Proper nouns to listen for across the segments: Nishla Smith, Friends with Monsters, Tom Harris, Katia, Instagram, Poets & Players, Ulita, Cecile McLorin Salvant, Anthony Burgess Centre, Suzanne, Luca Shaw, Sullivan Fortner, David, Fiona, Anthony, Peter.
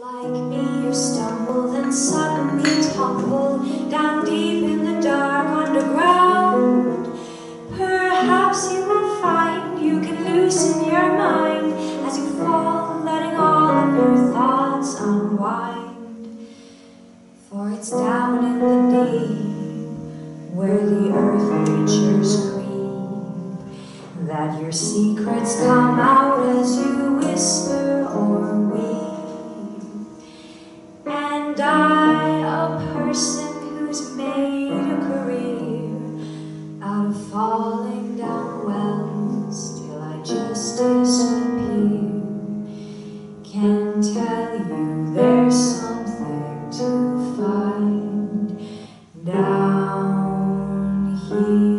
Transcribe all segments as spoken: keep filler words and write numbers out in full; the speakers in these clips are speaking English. Like me, you stumble, then suddenly tumble down deep in the dark underground. Perhaps you will find you can loosen your mind as you fall, letting all of your thoughts unwind. For it's down in the deep where the earth creatures creep, that your secrets come out as you whisper or weep. And I, a person who's made a career out of falling down wells till I just disappear, can tell you there's something to find down here.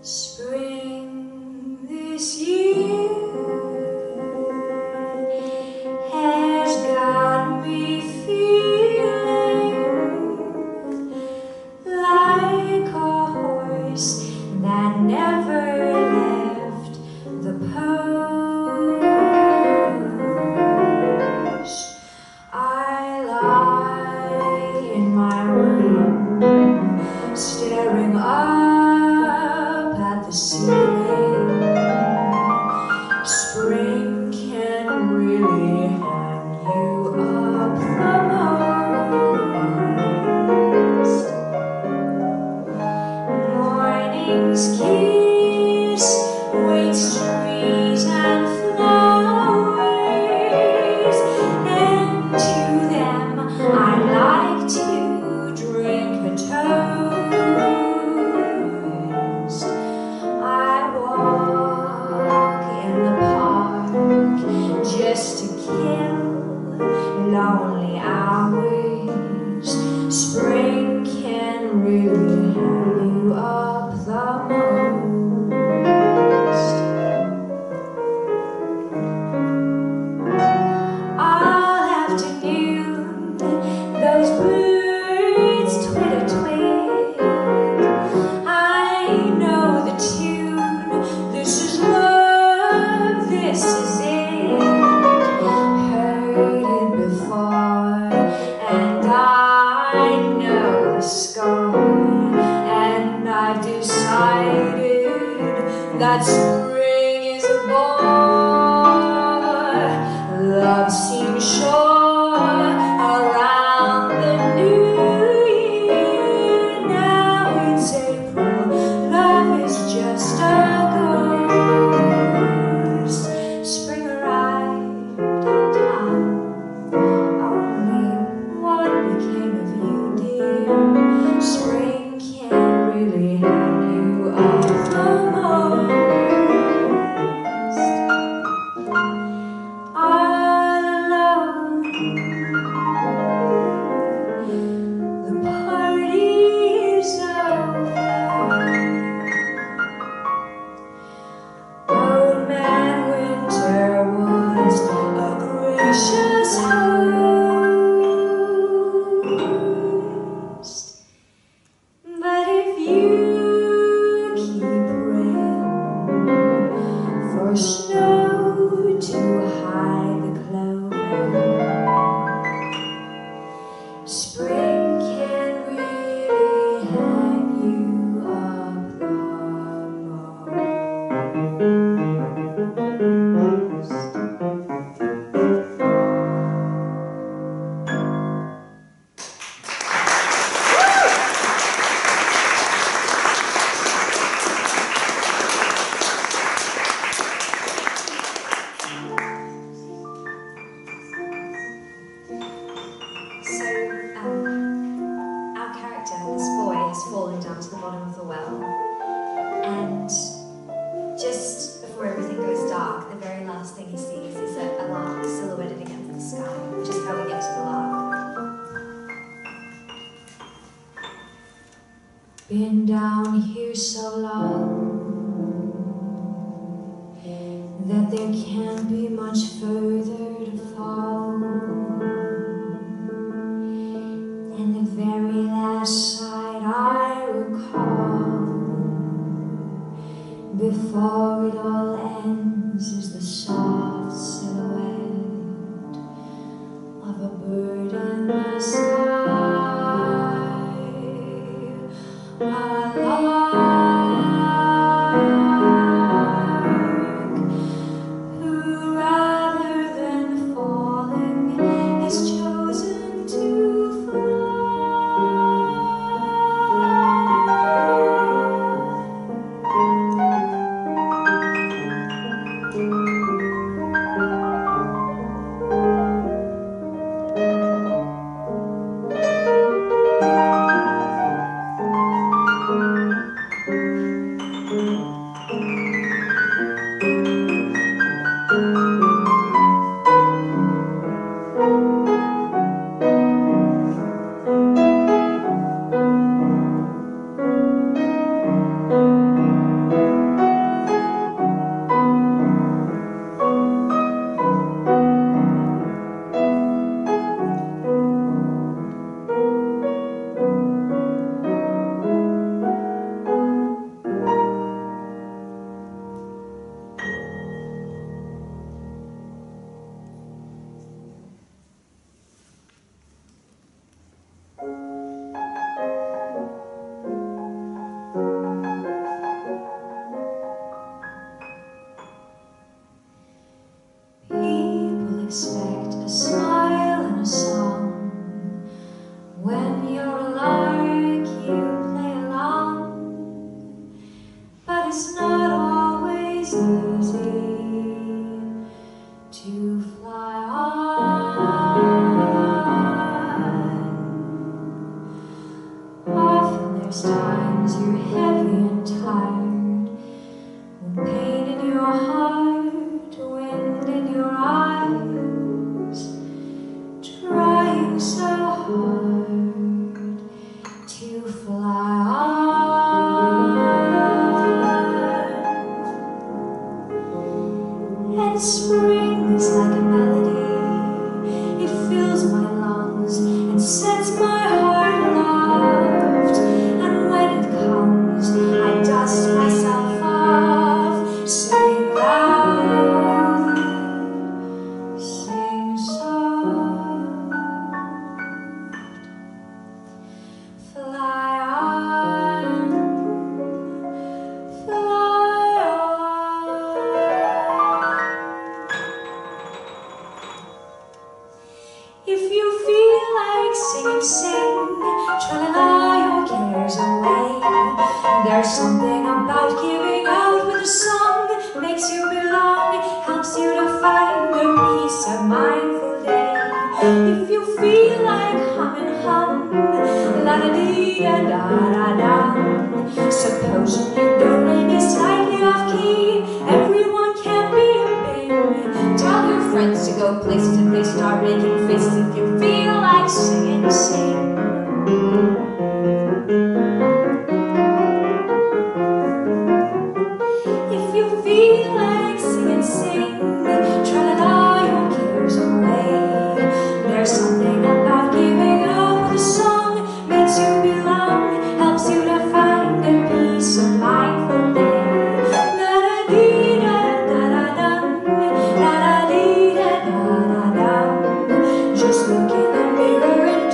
Spring can really hang you up the most. character, this boy, has fallen down to the bottom of the well. And just before everything goes dark, the very last thing he sees is a, a lark silhouetted against the sky, which is how we get to the lark. Been down here so long that there can't be much further to fall. And the very last sight I recall before it all ends is the soft silhouette of a bird in the sky. A lark who rather than falling has chosen to fly. Just look in the mirror and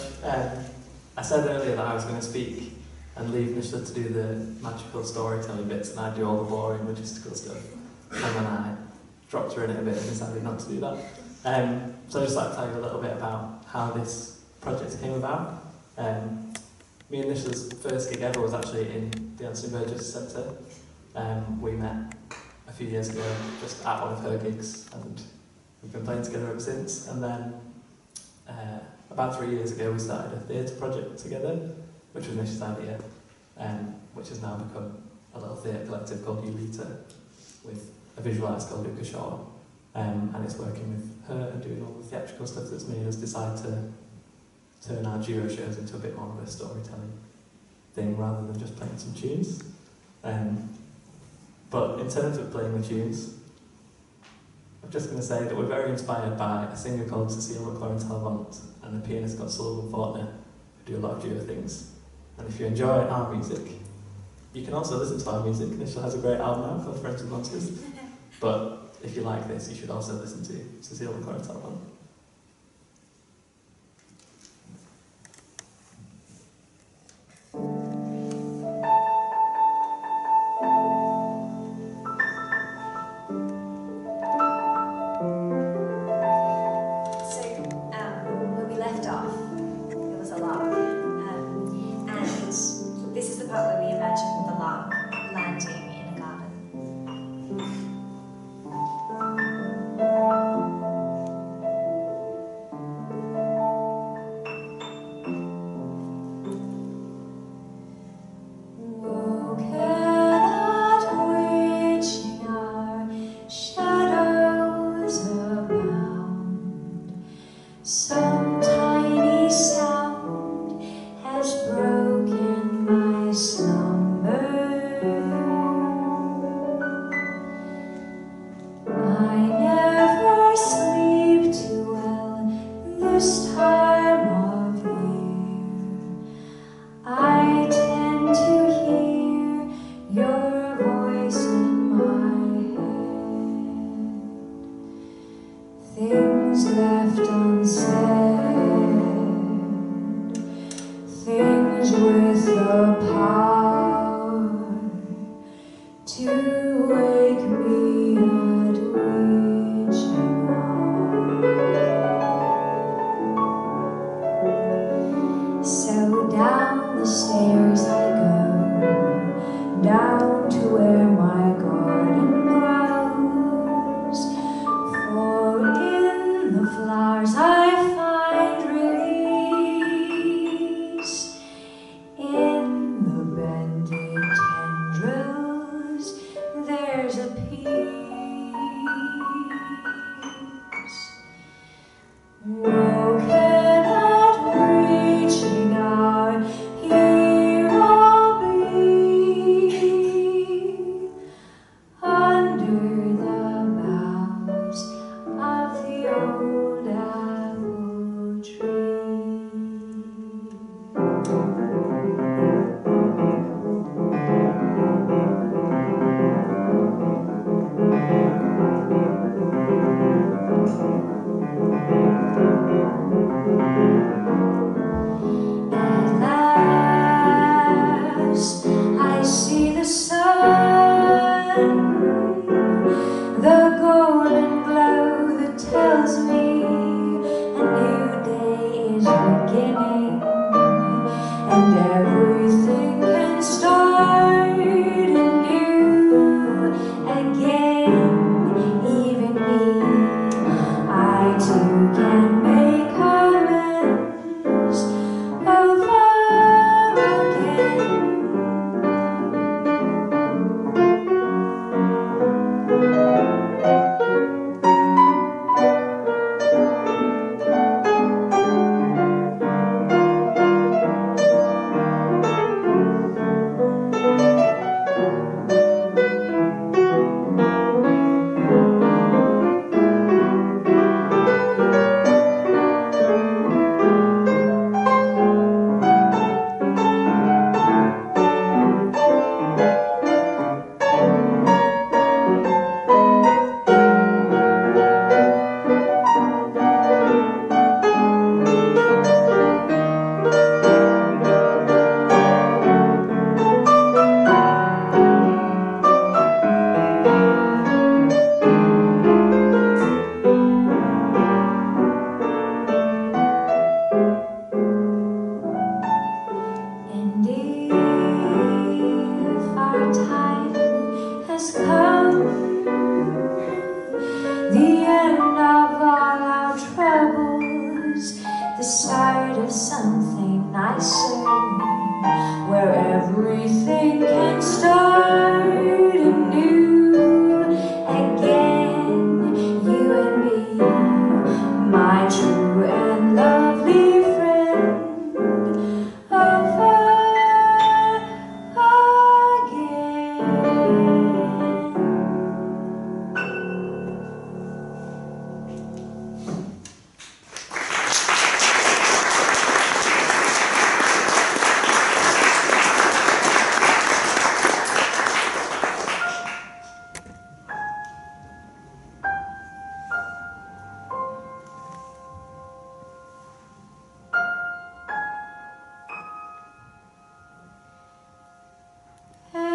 much. Um, I said earlier that I was going to speak and leave Nishla to do the magical storytelling bits and I'd do all the boring logistical stuff. And then I dropped her in it a bit and decided not to do that. Um, so I'd just like to tell you a little bit about how this project came about. Um, me and Nishla's first gig ever was actually in the Anthony Burgess Centre. Um, we met a few years ago just at one of her gigs and we've been playing together ever since. And then uh, about three years ago we started a theatre project together, which was Nishla's idea, um, which has now become a little theatre collective called Ulita, with a visual artist called Luca Shaw, um, and it's working with her and doing all the theatrical stuff that's made us decide to turn our duo shows into a bit more of a storytelling thing rather than just playing some tunes. Um, but in terms of playing the tunes, I'm just going to say that we're very inspired by a singer called Cecile McLorin Salvant and a pianist called Sullivan Fortner, who do a lot of duo things. And if you enjoy our music, you can also listen to our music. Nishla has a great album out called Friends with Monsters. But if you like this, you should also listen to Cecile McLorin's album. something nicer, where everything can start anew again. You and me, my true and lovely friend, over again. Thank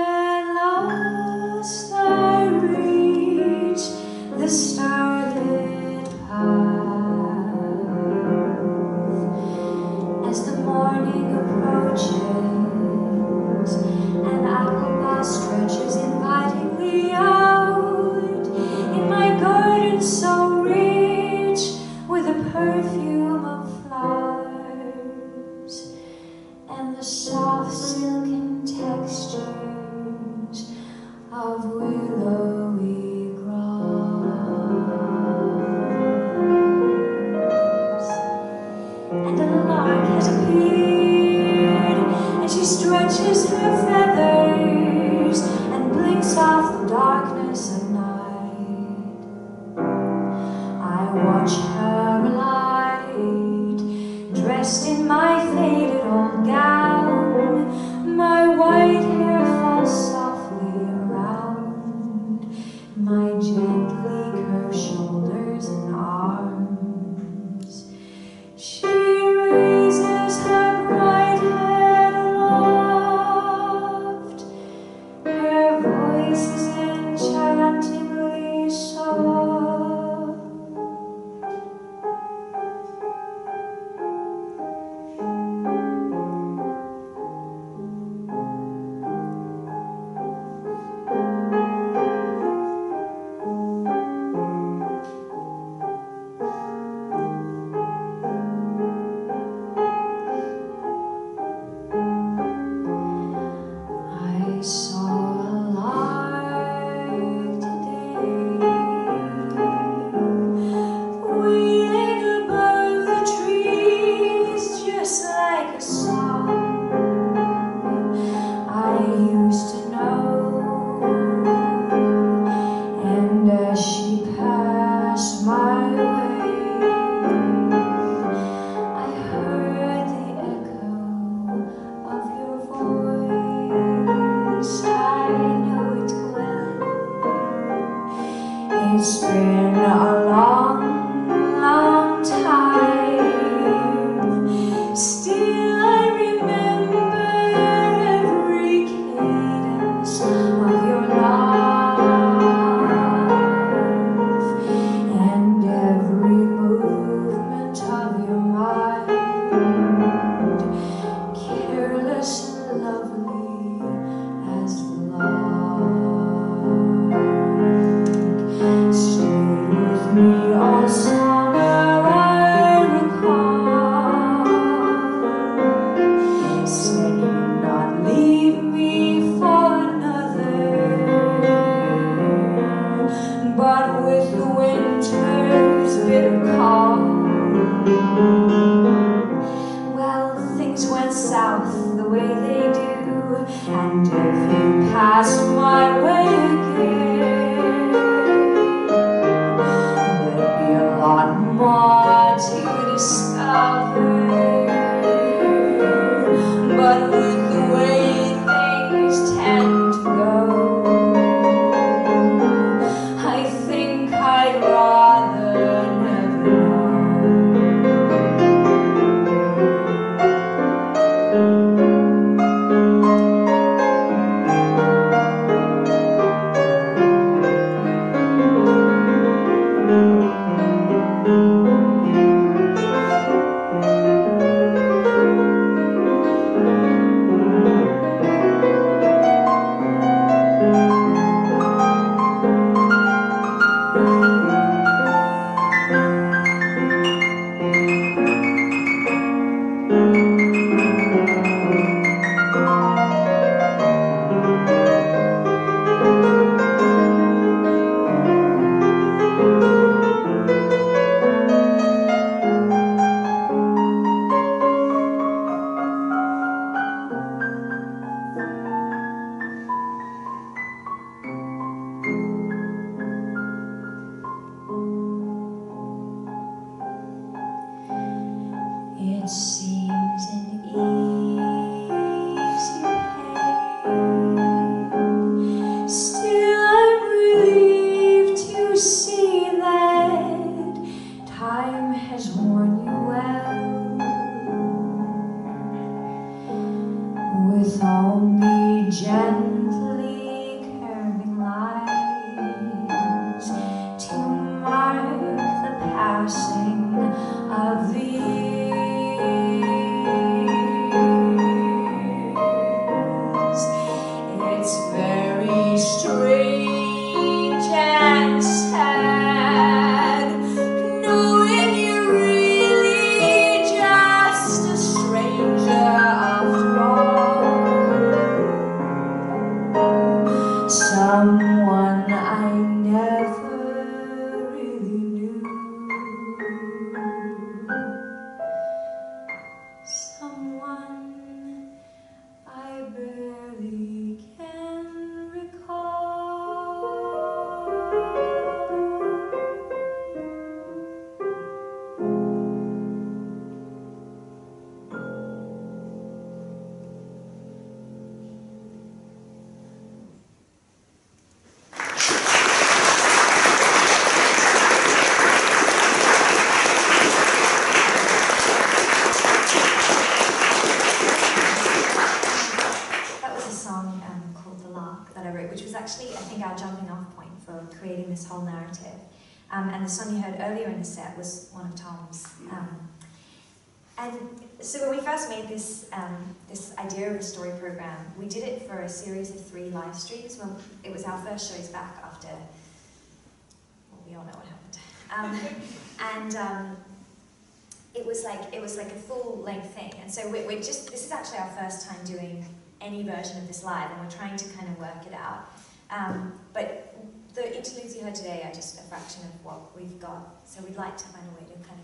you. someone I never really knew, someone I barely can recall. This whole narrative. Um, and the song you heard earlier in the set was one of Tom's. Um, and so when we first made this, um, this idea of a story program, we did it for a series of three live streams. Well, it was our first shows back after, well, we all know what happened. Um, and um, it was like, it was like a full length thing. And so we, we're just, this is actually our first time doing any version of this live, and we're trying to kind of work it out. Um, but the interludes you heard today are just a fraction of what we've got, so we'd like to find a way to kind of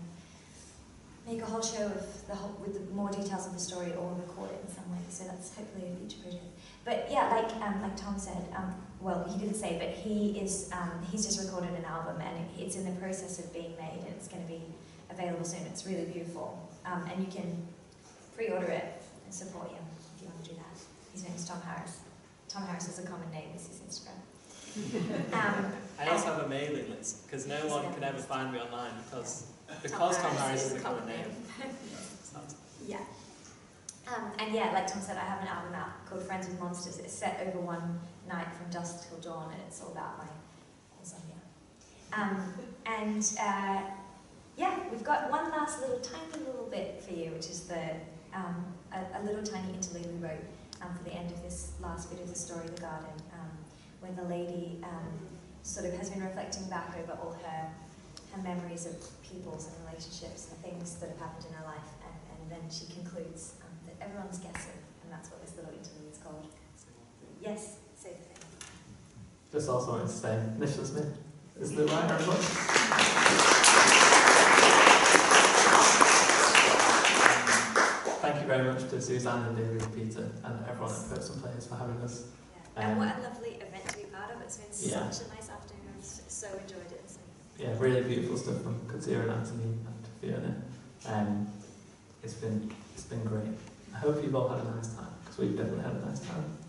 make a whole show of the whole, with the more details of the story, or record it in some way. So that's hopefully a future project. But yeah, like um, like Tom said, um, well, he didn't say, but he is um, he's just recorded an album, and it, it's in the process of being made, and it's going to be available soon. It's really beautiful, um, and you can pre-order it and support him if you want to do that. His name is Tom Harris. Tom Harris is a common name. This is Instagram. Um, I also have a mailing list, because no one can ever find me online, because because Tom Harris is a common name. Yeah. Um, and yeah, like Tom said, I have an album out called Friends with Monsters. It's set over one night from dusk till dawn, and it's all about my insomnia. Um, and uh, yeah, we've got one last little tiny little bit for you, which is the um, a, a little tiny interlude we wrote um, for the end of this last bit of the story, The Garden. Um, when the lady um, sort of has been reflecting back over all her her memories of peoples and relationships and things that have happened in her life, and, and then she concludes um, that everyone's guessing, and that's what this little interview is called. Yes, say the thing. Just also wanted to say, Nishla Smith is the writer of the book. Thank you very much to Suzanne and David and Peter and everyone at Person Players for having us. Yeah. Um, and what a lovely event to be part of. It's been yeah. such a nice afternoon. I've so enjoyed it. So. Yeah, really beautiful stuff from Katia and Anthony and Fiona. Um, it's been it's been great. I hope you've all had a nice time, because we've definitely had a nice time.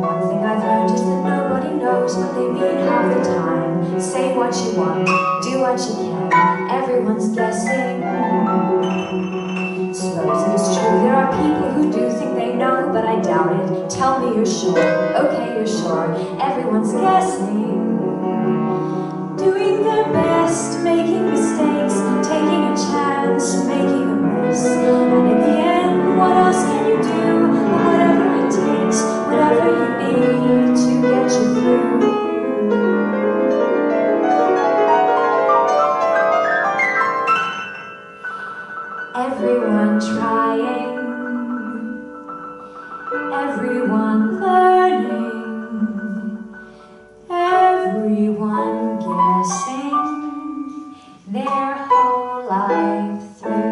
One thing I've learned is that nobody knows what they mean half the time. Say what you want. Do what you can, everyone's guessing. Suppose it is true, there are people who do think they know, but I doubt it. Tell me you're sure, okay you're sure, everyone's guessing. Doing their best, making mistakes, taking a chance, making a mess. And in the end, what else can you do? Whatever it takes, whatever you need to get you through. Everyone trying, everyone learning, everyone guessing their whole life through.